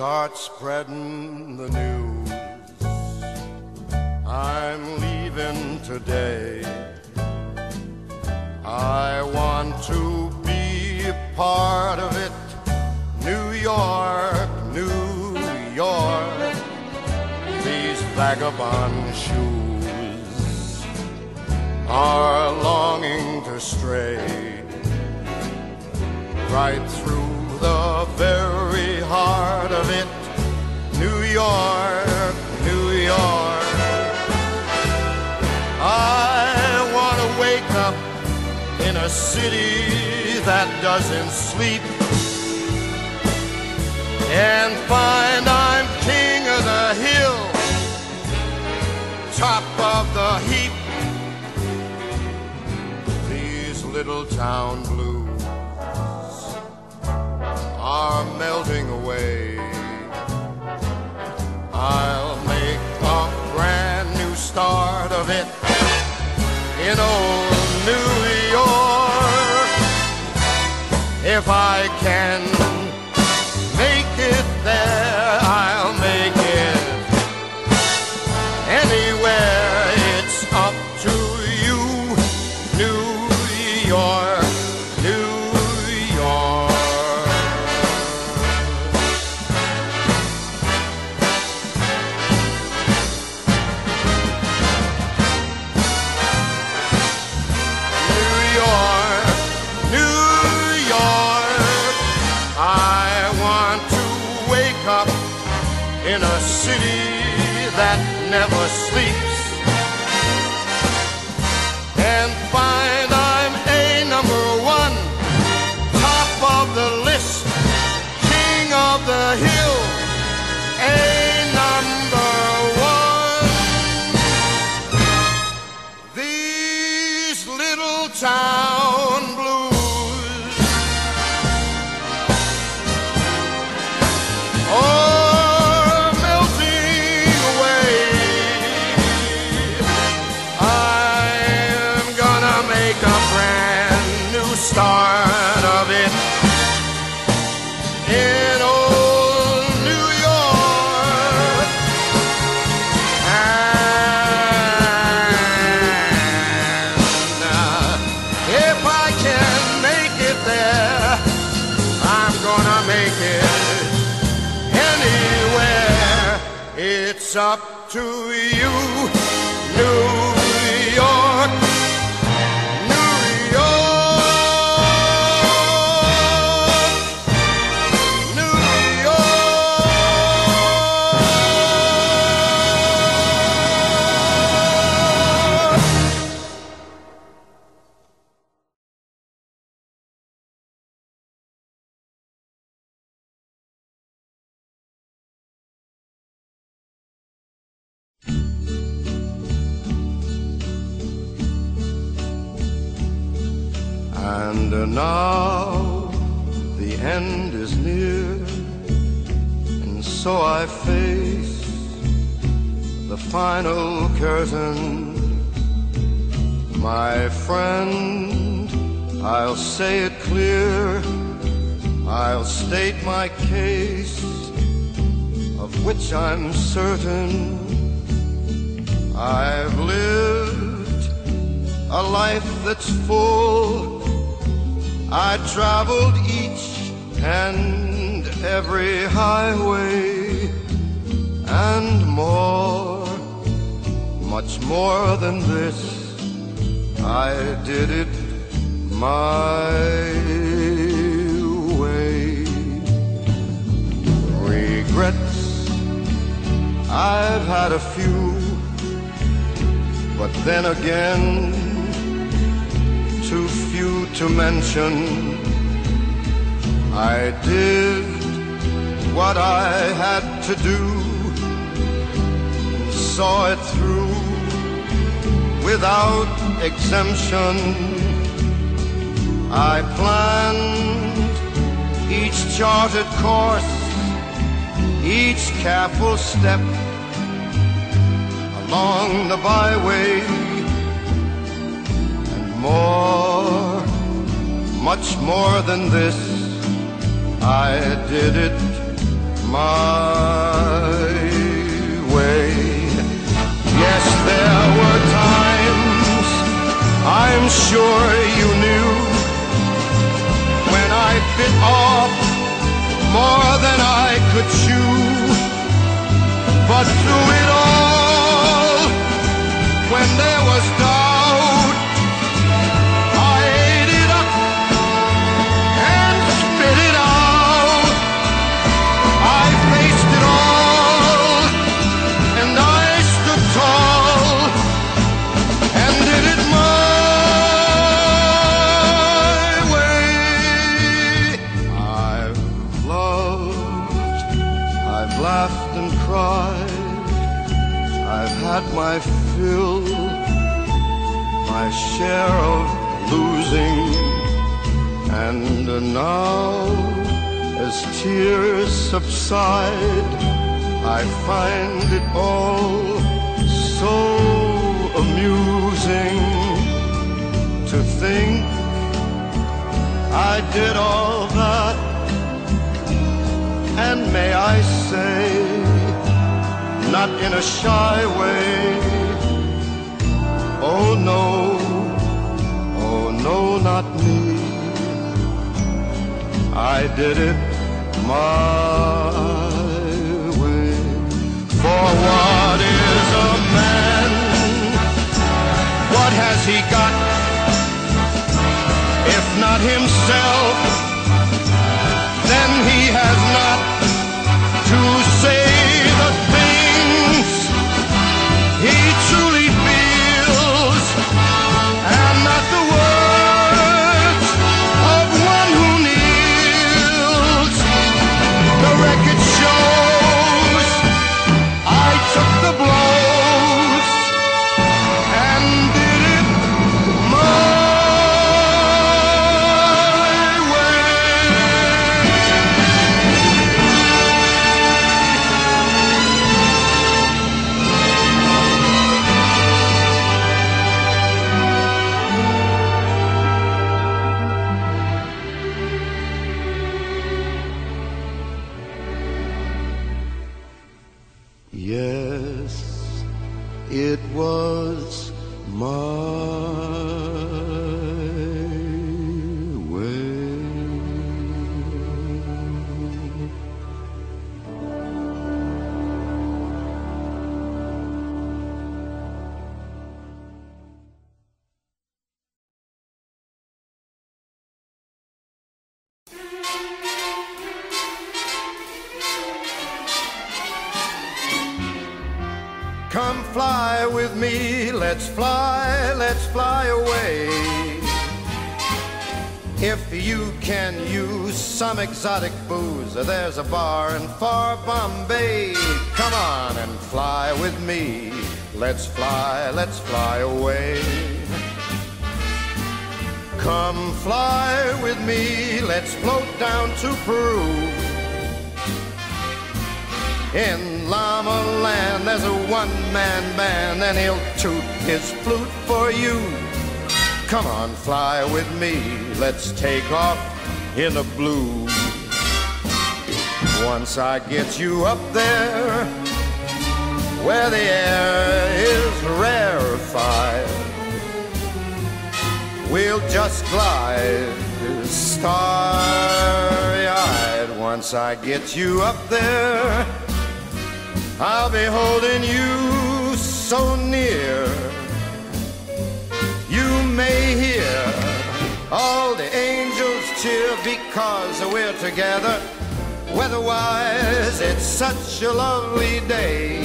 start spreading the news. I'm leaving today. I want to be a part of it. New York, New York, these vagabond shoes are longing to stray right through the very heart of it. New York, New York, I want to wake up in a city that doesn't sleep and find I'm king of the hill, top of the heap. These little town blues are melting away. I'll make a brand new start of it in old New York if I can. Never sleeps and find I'm a number one, top of the list, king of the hill, a number one. These little town blues. Oh, start of it in old New York. And if I can make it there, I'm gonna make it anywhere. It's up to you, New York. And now the end is near, and so I face the final curtain. My friend, I'll say it clear, I'll state my case, of which I'm certain. I've lived a life that's full. I traveled each and every highway and more, much more than this. I did it my way. Regrets, I've had a few, but then again, too few to mention. I did what I had to do, saw it through without exemption. I planned each charted course, each careful step along the byway. More, much more than this, I did it my way. Yes, there were times I'm sure you knew when I bit off more than I could chew. But through it all, when there was doubt, my fill, my share of losing, and now as tears subside, I find it all so amusing to think I did all that, and may I say, not in a shy way. Oh no, not me. I did it my way. For what is a man? What has he got? If not himself, then he has not to say the thing he truly feels, and not the words of one who kneels. The record shows I took the blows and did it exotic booze. There's a bar in far Bombay. Come on and fly with me. Let's fly away. Come fly with me. Let's float down to Peru. In Llama Land there's a one-man band, and he'll toot his flute for you. Come on, fly with me. Let's take off in the blue. Once I get you up there, where the air is rarefied, we'll just glide starry-eyed. Once I get you up there, I'll be holding you so near, you may hear all the angels cheer, because we're together. Weatherwise, it's such a lovely day.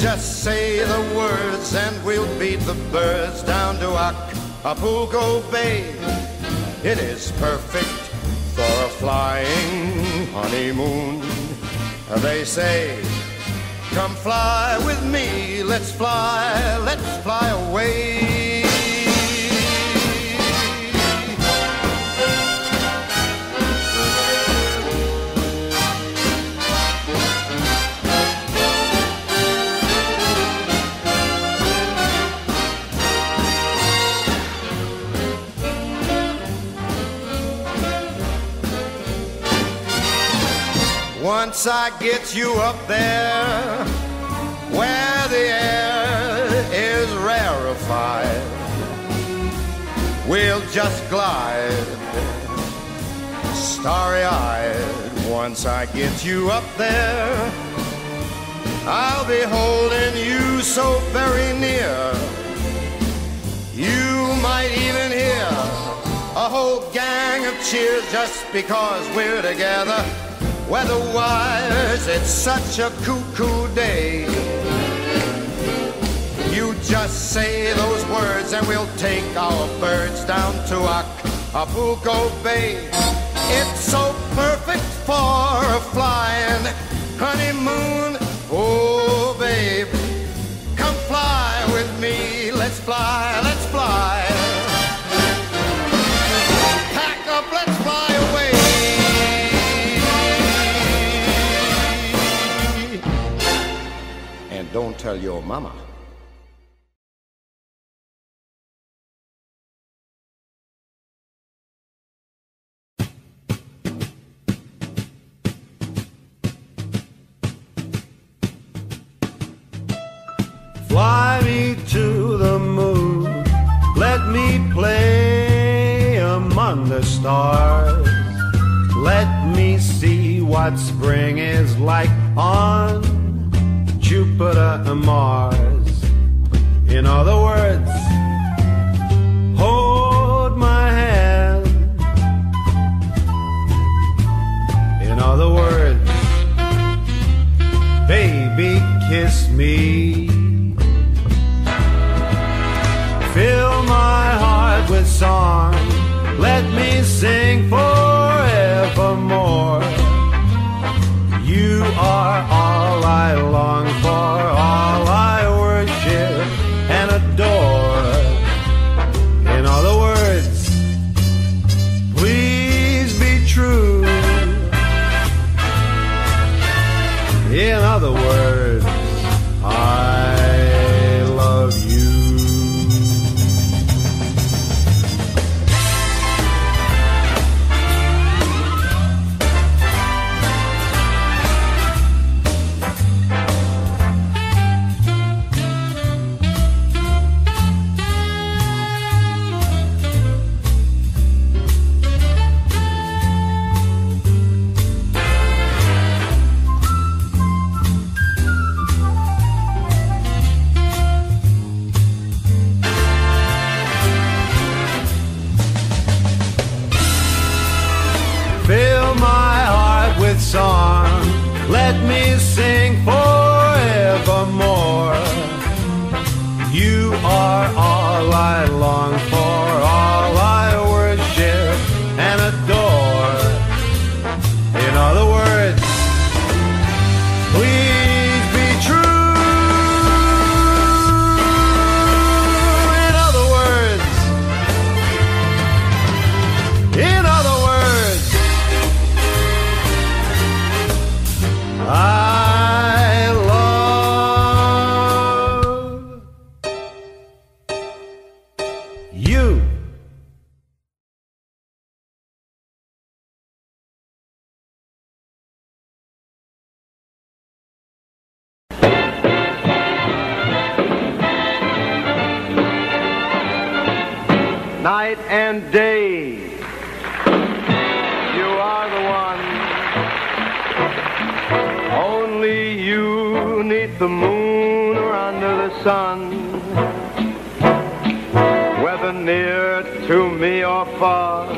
Just say the words and we'll beat the birds down to Acapulco Bay. It is perfect for a flying honeymoon. They say, come fly with me. Let's fly away. Once I get you up there, where the air is rarefied, we'll just glide, starry-eyed. Once I get you up there, I'll be holding you so very near, you might even hear a whole gang of cheers just because we're together. Weather-wise, it's such a cuckoo day. You just say those words and we'll take our birds down to Acapulco Bay. It's so perfect for a flying honeymoon. Oh, babe, come fly with me. Let's fly, let's fly. Pack up, let's fly away. And don't tell your mama. Fly me to the moon, let me play among the stars, let me see what spring is like on Jupiter and Mars. In other words, hold my hand. In other words, baby, kiss me. Fill my heart with song, let me sing forevermore. You are all I long for, all I worship and adore. In other words, please be true. In other words, let me sing forevermore. You are all I long for, all I worship and adore. In other words, please be true. In other words, in other words, I love you. Night and day. Only you, neath the moon or under the sun, whether near to me or far,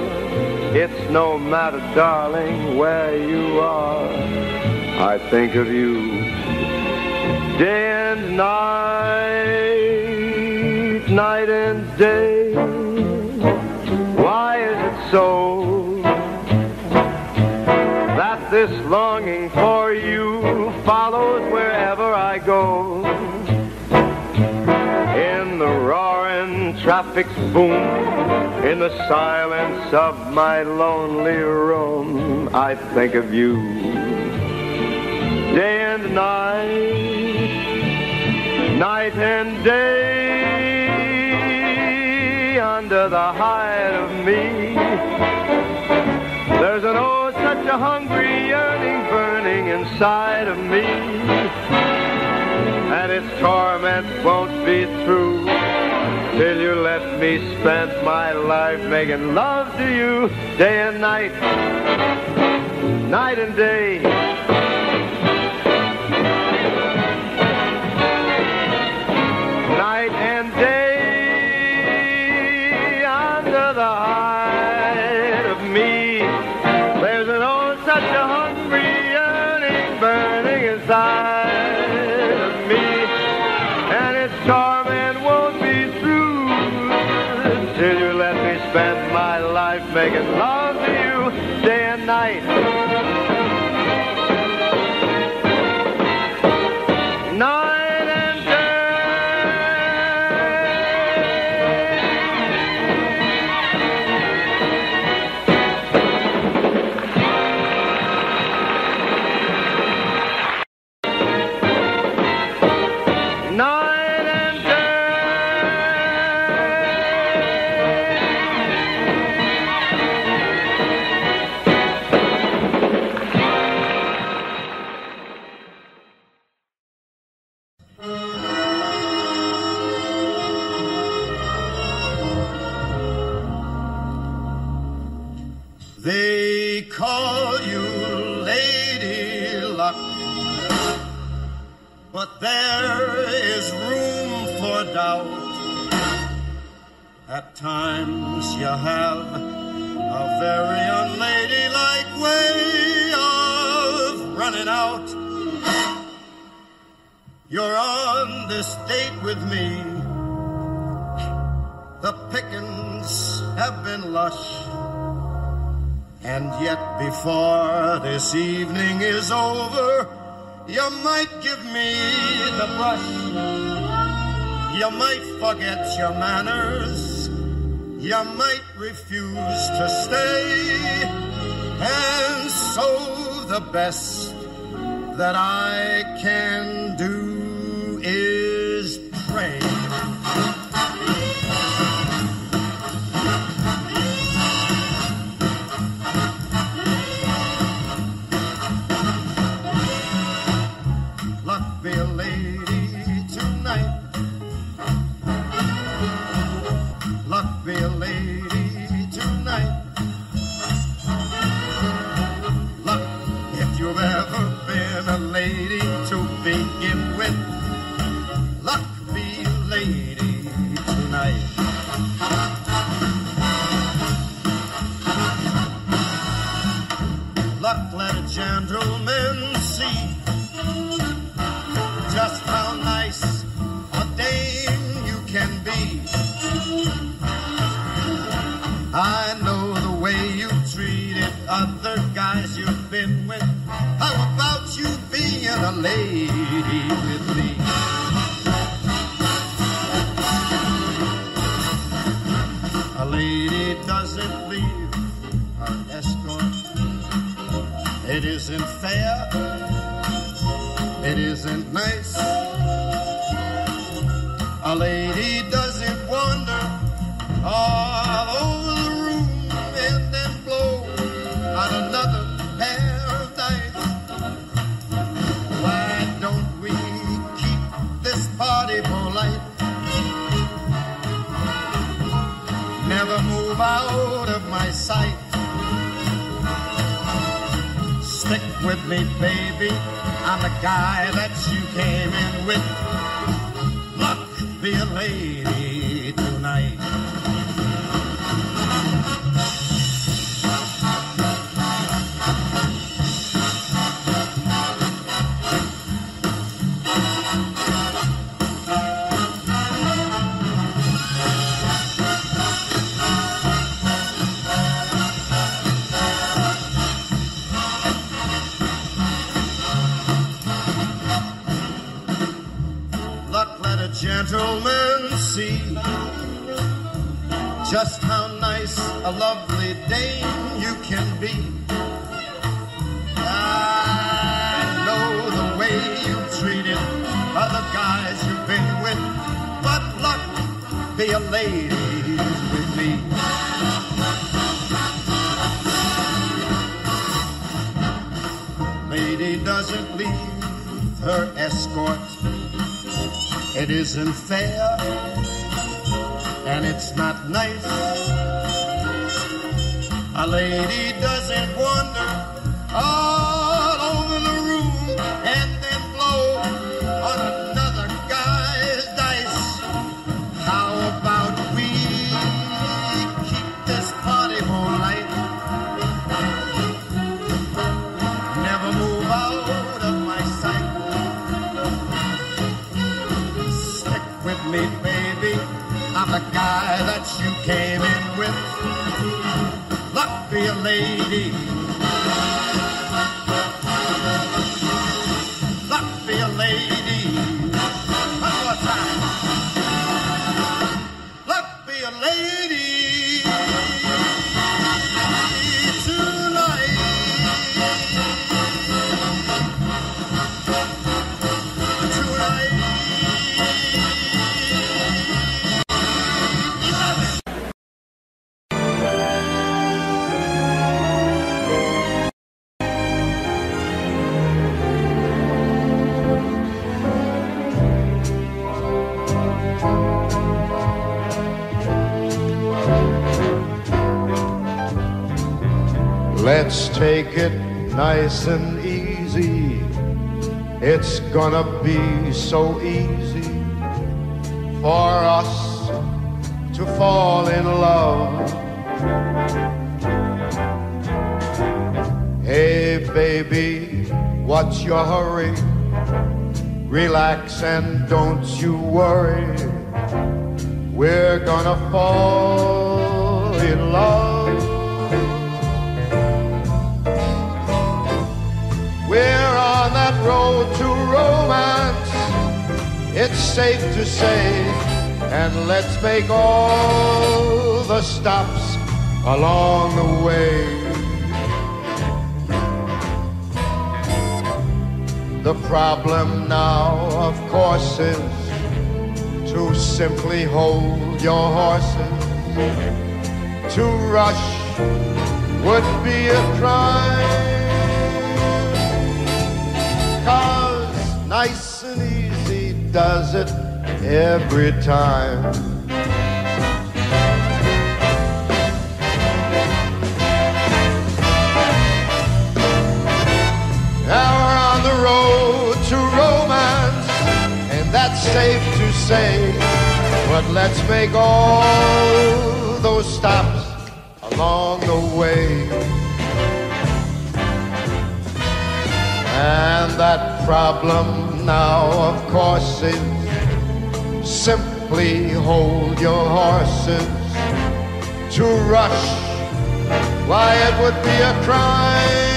it's no matter, darling, where you are. I think of you day and night, night and day. Why is it so that this longing for you follows wherever I go? In the roaring traffic's boom, in the silence of my lonely room, I think of you day and night, night and day. Under the hide of me, there's an old, such a hungry yearning burning inside of me, and its torment won't be through till you let me spend my life making love to you day and night, night and day. Night and day, under the hide of me, there's an old, such a hungry yearning burning inside of me, and its torment won't be through till you let me spend my life making love to you day and night. Night. But there is room for doubt. At times you have a very unladylike way of running out. You're on this date with me. The pickings have been lush, and yet before this evening is over, you might give me the brush. You might forget your manners. You might refuse to stay. And so the best that I can do is pray. Luck be a lady tonight. Luck, if you've ever been a lady to begin with, luck be a lady tonight. Luck let a gentleman see just how nice a dame you can be. I know the way you treated other guys you've been with. How about you being a lady with me? A lady doesn't leave her escort. It isn't fair. It isn't nice. A lady doesn't wander all over out of my sight. Stick with me, baby. I'm the guy that you came in with. Luck be a lady tonight. Gentlemen, see just how nice a lovely dame you can be. I know the way you treated other guys you've been with, but luck be a lady with me. Lady does doesn't leave her escort. It isn't fair, and it's not nice. A lady doesn't wander all over the room and then blow on another guy's dice. How about we keep this party moonlight? Never move out of my sight. Stick with me, baby. I'm the guy that you came in with. Luck be a lady. Luck be a lady. One more time. Luck be a lady tonight. Let's take it nice and easy. It's gonna be so easy for us to fall in love. Hey baby, what's your hurry? Relax and don't you worry. We're gonna fall in love. We're on that road to romance, it's safe to say, and let's make all the stops along the way. The problem now, of course, is to simply hold your horses. To rush would be a crime. 'Cause nice and easy does it every time. Now we're on the road to romance, and that's safe to say. But let's make all those stops along the way. And that problem now, of course, is simply hold your horses. To rush, why, it would be a crime.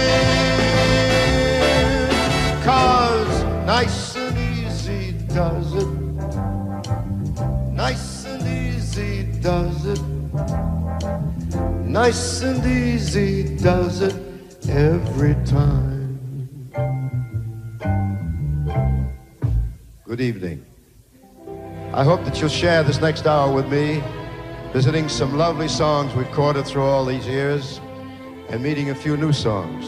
'Cause nice and easy does it. Nice and easy does it. Nice and easy does it every time. Good evening. I hope that you'll share this next hour with me, visiting some lovely songs we've recorded through all these years and meeting a few new songs.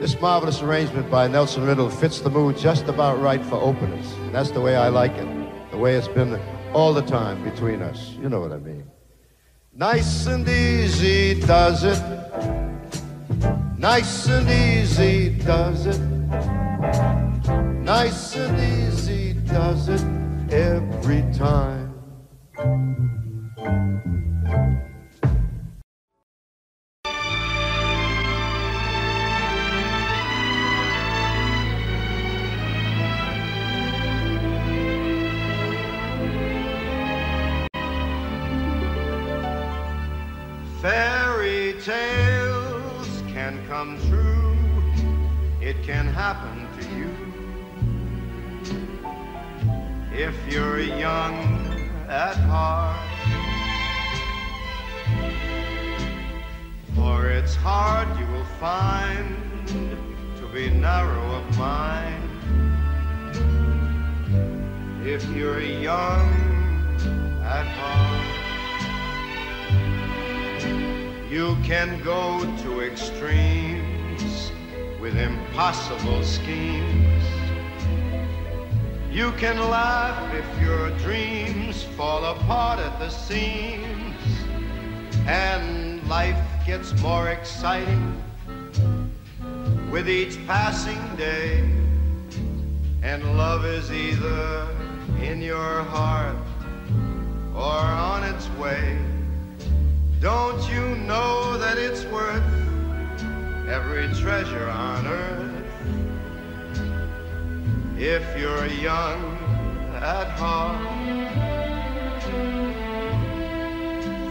This marvelous arrangement by Nelson Riddle fits the mood just about right for openers. And that's the way I like it, the way it's been all the time between us. You know what I mean. Nice and easy does it. Nice and easy does it. Nice and easy does it every time. Fairy tales can come true. It can happen to you. If you're young at heart, for it's hard you will find to be narrow of mind. If you're young at heart, you can go to extremes with impossible schemes. You can laugh if your dreams fall apart at the seams, and life gets more exciting with each passing day, and love is either in your heart or on its way. Don't you know that it's worth every treasure on earth if you're young at heart?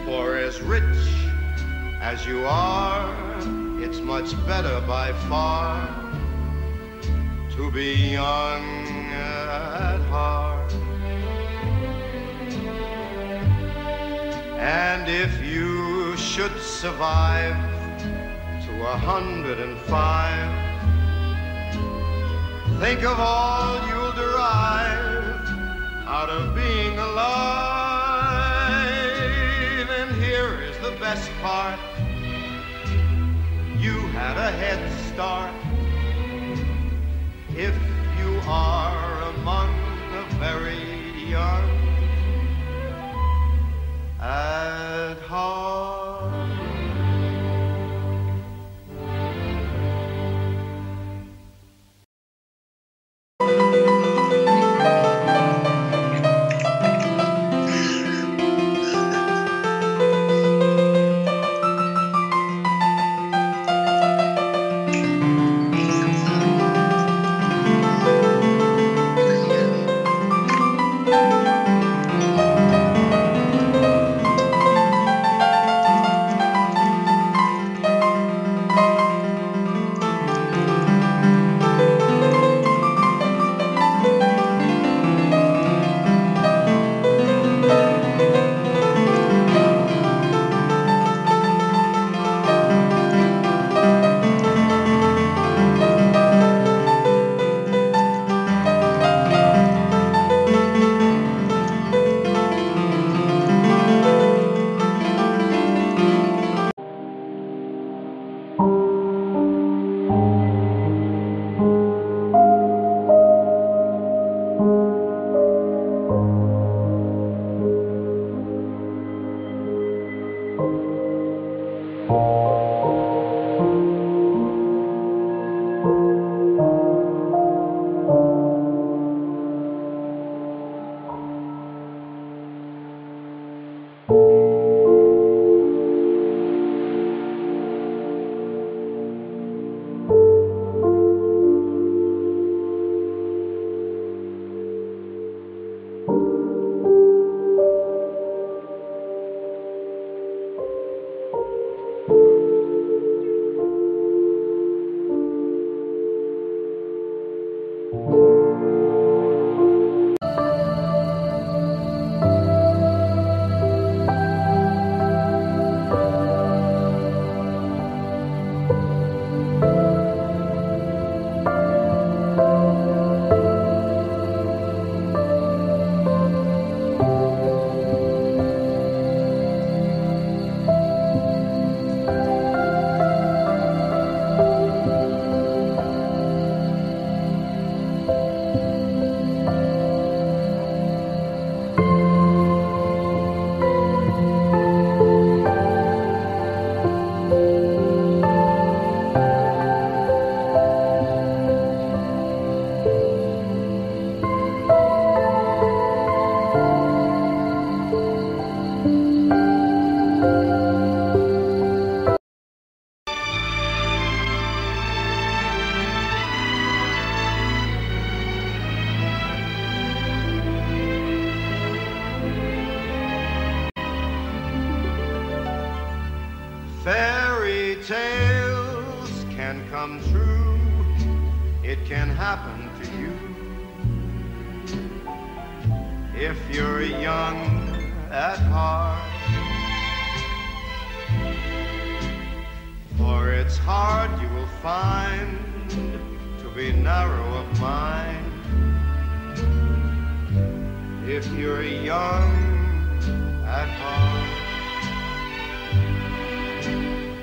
For as rich as you are, it's much better by far to be young at heart. And if you should survive to 105, think of all you'll derive out of being alive. And here is the best part: you had a head start if you are among the very young at heart.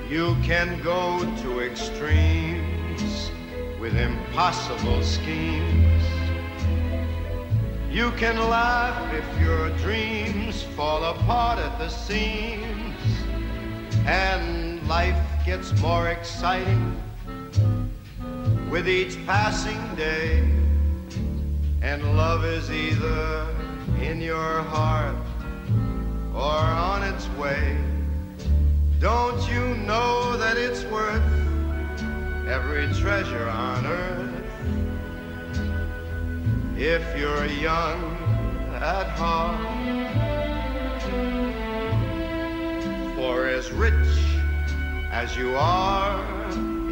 You can go to extremes with impossible schemes. You can laugh if your dreams fall apart at the seams. And life gets more exciting with each passing day. And love is either in your heart or on its way. Don't you know that it's worth every treasure on earth if you're young at heart? For as rich as you are,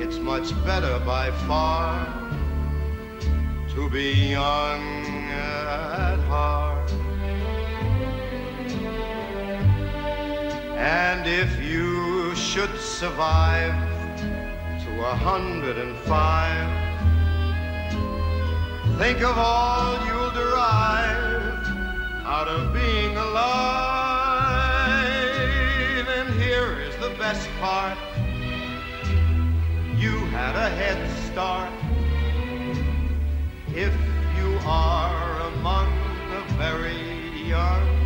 it's much better by far to be young at heart. And if you should survive to 105, think of all you'll derive out of being alive. And here is the best part: you had a head start if you are among the very young.